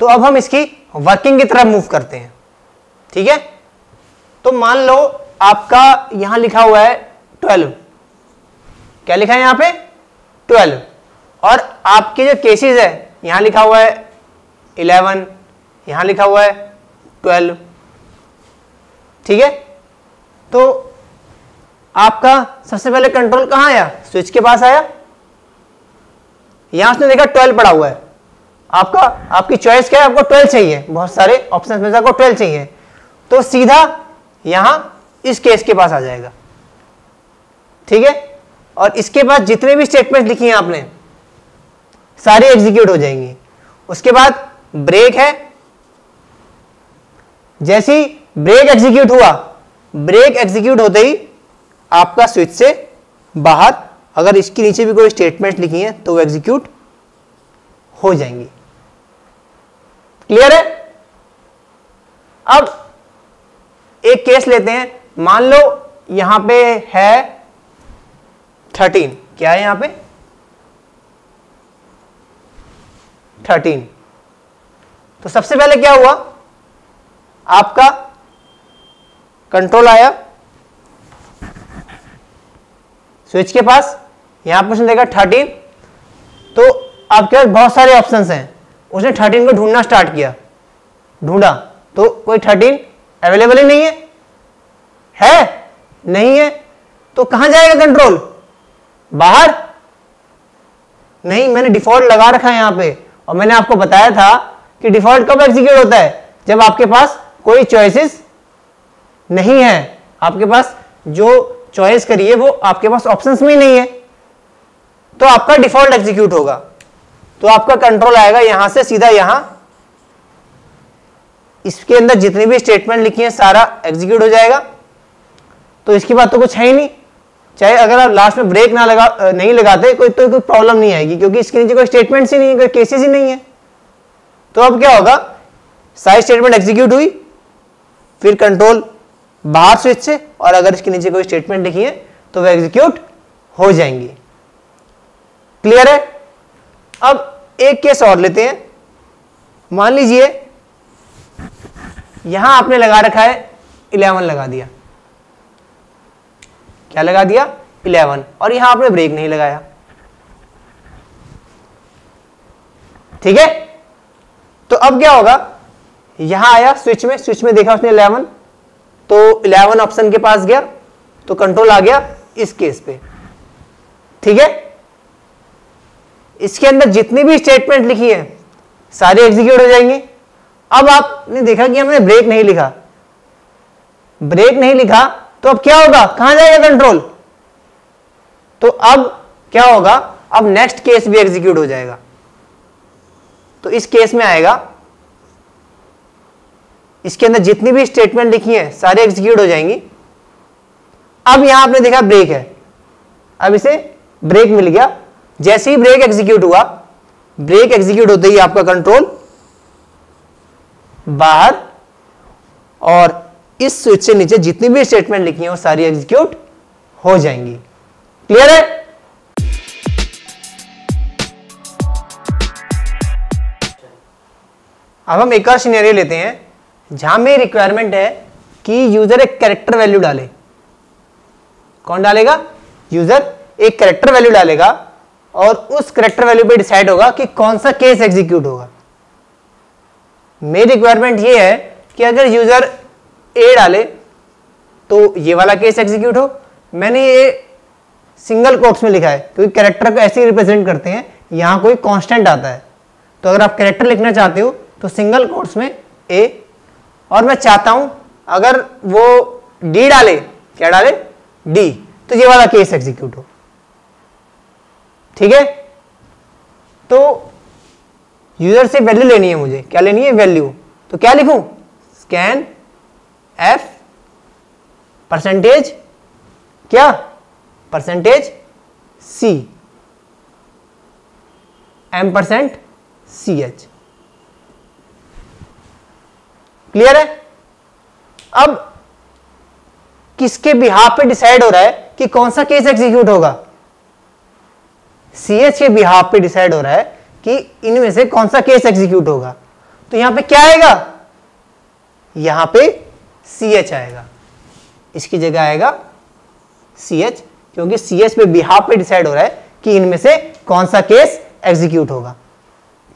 तो अब हम इसकी वर्किंग की तरफ मूव करते हैं, ठीक है। तो मान लो आपका यहां लिखा हुआ है 12, क्या लिखा है यहां पे 12, और आपके जो केसेस है यहां लिखा हुआ है 11, यहां लिखा हुआ है 12, ठीक है। तो आपका सबसे पहले कंट्रोल कहां आया, स्विच के पास आया। यहां उसने देखा 12 पड़ा हुआ है, आपका आपकी चॉइस क्या है, आपको 12 चाहिए, बहुत सारे ऑप्शंस में से आपको 12 चाहिए, तो सीधा यहां इस केस के पास आ जाएगा, ठीक है। और इसके बाद जितने भी स्टेटमेंट लिखी हैं आपने सारी एग्जीक्यूट हो जाएंगी। उसके बाद ब्रेक है, जैसी ब्रेक एग्जीक्यूट हुआ, ब्रेक एग्जीक्यूट होते ही आपका स्विच से बाहर अगर इसके नीचे भी कोई स्टेटमेंट लिखी है तो वो एग्जीक्यूट हो जाएंगी। क्लियर है। अब एक केस लेते हैं, मान लो यहां पे है 13, क्या है यहां पे 13। तो सबसे पहले क्या हुआ, आपका कंट्रोल आया स्विच के पास, यहां पर उसने देखा 13, तो आपके पास बहुत सारे ऑप्शंस हैं, उसने 13 को ढूंढना स्टार्ट किया, ढूंढा तो कोई 13 अवेलेबल ही नहीं है, है नहीं है, तो कहां जाएगा कंट्रोल, बाहर। नहीं, मैंने डिफॉल्ट लगा रखा है यहां पे, और मैंने आपको बताया था कि डिफॉल्ट कब एग्जीक्यूट होता है, जब आपके पास कोई चॉइसेस नहीं है, आपके पास जो चॉइस करिए वो आपके पास ऑप्शंस में ही नहीं है, तो आपका डिफॉल्ट एग्जीक्यूट होगा। तो आपका कंट्रोल आएगा यहां से सीधा यहां, इसके अंदर जितनी भी स्टेटमेंट लिखी है सारा एग्जीक्यूट हो जाएगा। तो इसके बाद तो कुछ है ही नहीं, चाहे अगर आप लास्ट में ब्रेक नहीं लगाते कोई तो कोई प्रॉब्लम नहीं आएगी, क्योंकि इसके नीचे कोई स्टेटमेंट्स ही नहीं है, कोई केसेस ही नहीं है। तो अब क्या होगा, सारी स्टेटमेंट एग्जीक्यूट हुई, फिर कंट्रोल बाहर स्विच से, और अगर इसके नीचे कोई स्टेटमेंट लिखी है तो वह एग्जीक्यूट हो जाएंगी। क्लियर है। अब एक केस और लेते हैं, मान लीजिए यहां आपने लगा रखा है 11, लगा दिया, क्या लगा दिया 11, और यहां आपने ब्रेक नहीं लगाया, ठीक है। तो अब क्या होगा, यहां आया स्विच में, स्विच में देखा उसने 11, तो 11 ऑप्शन के पास गया, तो कंट्रोल आ गया इस केस पे, ठीक है। इसके अंदर जितनी भी स्टेटमेंट लिखी है सारी एग्जीक्यूट हो जाएंगी। अब आपने देखा कि हमने ब्रेक नहीं लिखा, ब्रेक नहीं लिखा तो अब क्या होगा, कहां जाएगा कंट्रोल, तो अब क्या होगा, अब नेक्स्ट केस भी एग्जीक्यूट हो जाएगा। तो इस केस में आएगा, इसके अंदर जितनी भी स्टेटमेंट लिखी है सारी एग्जीक्यूट हो जाएंगी। अब यहां आपने देखा ब्रेक है, अब इसे ब्रेक मिल गया, जैसे ही ब्रेक एग्जीक्यूट हुआ, ब्रेक एग्जीक्यूट होते ही आपका कंट्रोल बाहर, और इस स्विच से नीचे जितनी भी स्टेटमेंट लिखी है वो सारी एग्जीक्यूट हो जाएंगी। क्लियर है। अब हम एक और सिनेरियो लेते हैं जहां में रिक्वायरमेंट है कि यूजर एक कैरेक्टर वैल्यू डाले। कौन डालेगा, यूजर एक कैरेक्टर वैल्यू डालेगा, और उस कैरेक्टर वैल्यू पे डिसाइड होगा कि कौन सा केस एग्जीक्यूट होगा। मेरी रिक्वायरमेंट ये है कि अगर यूजर ए डाले तो ये वाला केस एग्जीक्यूट हो। मैंने ये सिंगल कोट्स में लिखा है क्योंकि कैरेक्टर को ऐसे ही रिप्रेजेंट करते हैं, यहाँ कोई कांस्टेंट आता है। तो अगर आप कैरेक्टर लिखना चाहते हो तो सिंगल कोट्स में ए, और मैं चाहता हूं अगर वो डी डाले, क्या डाले डी, तो ये वाला केस एग्जीक्यूट हो, ठीक है। तो यूजर से वैल्यू लेनी है मुझे, क्या लेनी है वैल्यू, तो क्या लिखूं, स्कैन एफ परसेंटेज, क्या percentage C, M percent C H. Clear है। अब किसके बिहाफ पे डिसाइड हो रहा है कि कौन सा केस एग्जीक्यूट होगा, सी एच के बिहाफ पे डिसाइड हो रहा है कि इनमें से कौन सा केस एग्जीक्यूट होगा। तो यहां पे क्या आएगा, यहां पे CH आएगा, इसकी जगह आएगा CH, क्योंकि CH पे बिहाफ पे डिसाइड हो रहा है कि इनमें से कौन सा केस एग्जीक्यूट होगा।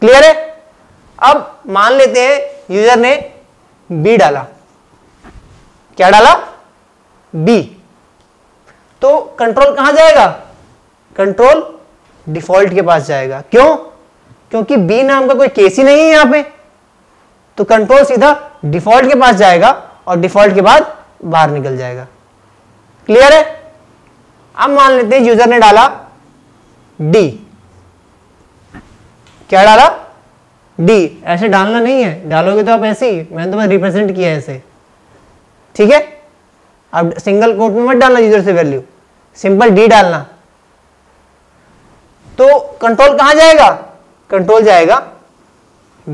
क्लियर है। अब मान लेते हैं यूजर ने B डाला, क्या डाला, B, तो कंट्रोल कहां जाएगा, कंट्रोल डिफॉल्ट के पास जाएगा। क्यों, क्योंकि B नाम का कोई केस ही नहीं है यहां पे, तो कंट्रोल सीधा डिफॉल्ट के पास जाएगा और डिफॉल्ट के बाद बाहर निकल जाएगा। क्लियर है। अब मान लेते हैं यूजर ने डाला D, क्या डाला, D। ऐसे डालना नहीं है, डालोगे तो आप ऐसे ही, मैंने तुम्हें रिप्रेजेंट किया है ऐसे, ठीक है। अब सिंगल कोट में मत डालना यूजर से वैल्यू, सिंपल D डालना। तो कंट्रोल कहां जाएगा, कंट्रोल जाएगा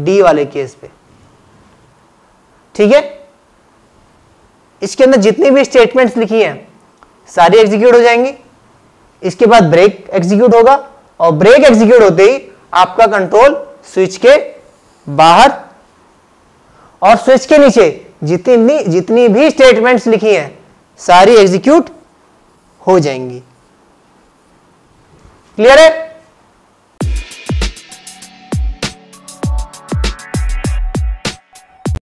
D वाले केस पे, ठीक है। इसके अंदर जितनी भी स्टेटमेंट्स लिखी हैं सारी एग्जीक्यूट हो जाएंगी, इसके बाद ब्रेक एग्जीक्यूट होगा और ब्रेक एग्जीक्यूट होते ही आपका कंट्रोल स्विच के बाहर, और स्विच के नीचे जितनी भी स्टेटमेंट्स लिखी हैं सारी एग्जीक्यूट हो जाएंगी। क्लियर है।